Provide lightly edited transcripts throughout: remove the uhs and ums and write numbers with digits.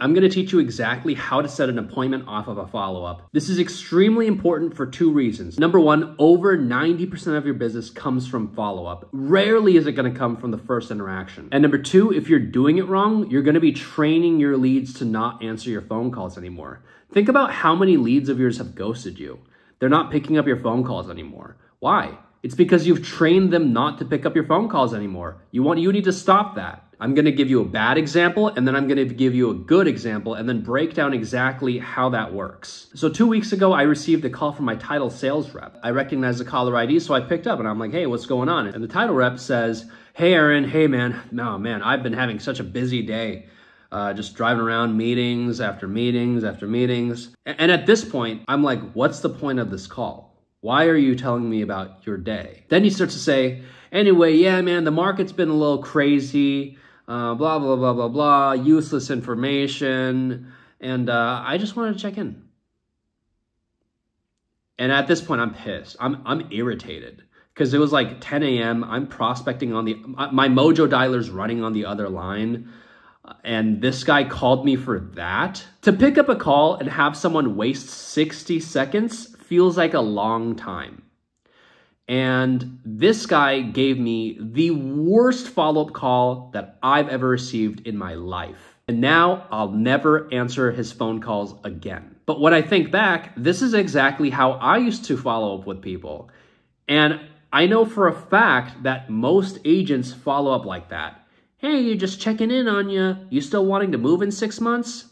I'm going to teach you exactly how to set an appointment off of a follow-up. This is extremely important for two reasons. Number one, over 90% of your business comes from follow-up. Rarely is it going to come from the first interaction. And number two, if you're doing it wrong, you're going to be training your leads to not answer your phone calls anymore. Think about how many leads of yours have ghosted you. They're not picking up your phone calls anymore. Why? It's because you've trained them not to pick up your phone calls anymore. You need to stop that. I'm gonna give you a bad example, and then I'm gonna give you a good example, and then break down exactly how that works. So 2 weeks ago, I received a call from my title sales rep. I recognized the caller ID, so I picked up and I'm like, hey, what's going on? And the title rep says, hey, Aaron, hey, man. No, man, I've been having such a busy day. Just driving around meetings after meetings after meetings. And at this point, I'm like, what's the point of this call? Why are you telling me about your day? Then he starts to say, anyway, yeah, man, the market's been a little crazy. Blah, blah, blah, blah, blah, useless information. And I just wanted to check in. And at this point, I'm pissed. I'm irritated because it was like 10 a.m. I'm prospecting on my mojo dialer's running on the other line. And this guy called me for that. To pick up a call and have someone waste 60 seconds feels like a long time. And this guy gave me the worst follow-up call that I've ever received in my life. And now I'll never answer his phone calls again. But when I think back, this is exactly how I used to follow up with people. And I know for a fact that most agents follow up like that. Hey, you're just checking in on you. You still wanting to move in 6 months?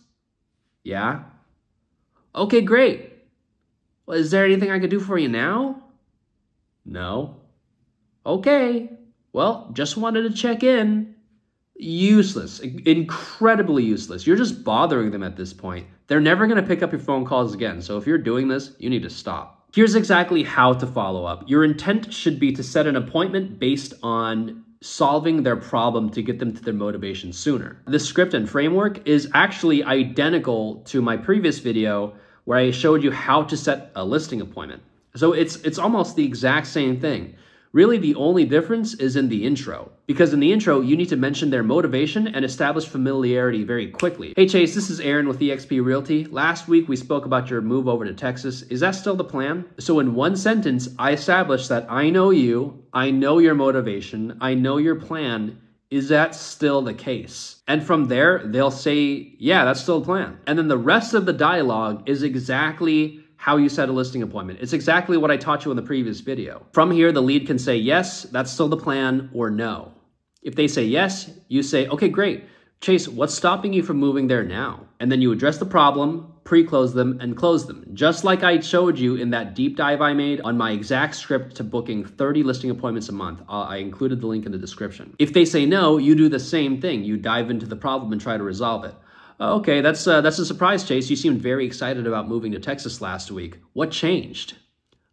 Yeah. Okay, great. Well, is there anything I could do for you now? No. Okay. Well, just wanted to check in. Useless. Incredibly useless. You're just bothering them at this point. They're never going to pick up your phone calls again. So if you're doing this, you need to stop. Here's exactly how to follow up. Your intent should be to set an appointment based on solving their problem to get them to their motivation sooner. This script and framework is actually identical to my previous video where I showed you how to set a listing appointment. So it's almost the exact same thing. Really, the only difference is in the intro, because in the intro, you need to mention their motivation and establish familiarity very quickly. Hey Chase, this is Aaron with eXp Realty. Last week, we spoke about your move over to Texas. Is that still the plan? So in one sentence, I established that I know you, I know your motivation, I know your plan. Is that still the case? And from there, they'll say, yeah, that's still the plan. And then the rest of the dialogue is exactly how you set a listing appointment. It's exactly what I taught you in the previous video. From here, the lead can say, yes, that's still the plan, or no. If they say yes, you say, okay, great. Chase, what's stopping you from moving there now? And then you address the problem, pre-close them, and close them. Just like I showed you in that deep dive I made on my exact script to booking 30 listing appointments a month. I included the link in the description. If they say no, you do the same thing. You dive into the problem and try to resolve it. Okay, that's a surprise, Chase. You seemed very excited about moving to Texas last week. What changed?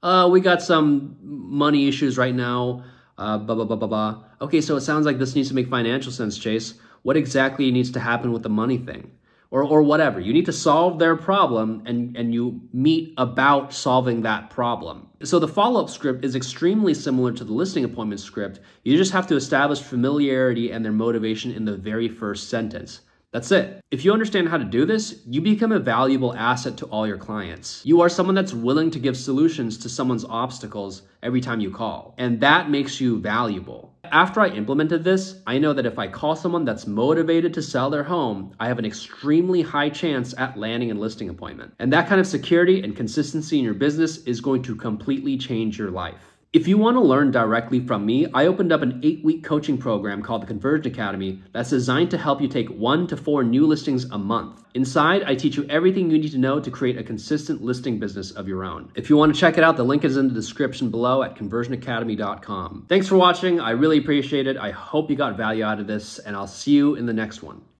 We got some money issues right now. Blah, blah, blah, blah, blah. Okay, so it sounds like this needs to make financial sense, Chase. What exactly needs to happen with the money thing? Or whatever. You need to solve their problem and you meet about solving that problem. So the follow-up script is extremely similar to the listing appointment script. You just have to establish familiarity and their motivation in the very first sentence. That's it. If you understand how to do this, you become a valuable asset to all your clients. You are someone that's willing to give solutions to someone's obstacles every time you call, and that makes you valuable. After I implemented this, I know that if I call someone that's motivated to sell their home, I have an extremely high chance at landing a listing appointment. And that kind of security and consistency in your business is going to completely change your life. If you want to learn directly from me, I opened up an 8-week coaching program called the Conversion Academy that's designed to help you take 1 to 4 new listings a month. Inside, I teach you everything you need to know to create a consistent listing business of your own. If you want to check it out, the link is in the description below at conversionacademy.com. Thanks for watching. I really appreciate it. I hope you got value out of this, and I'll see you in the next one.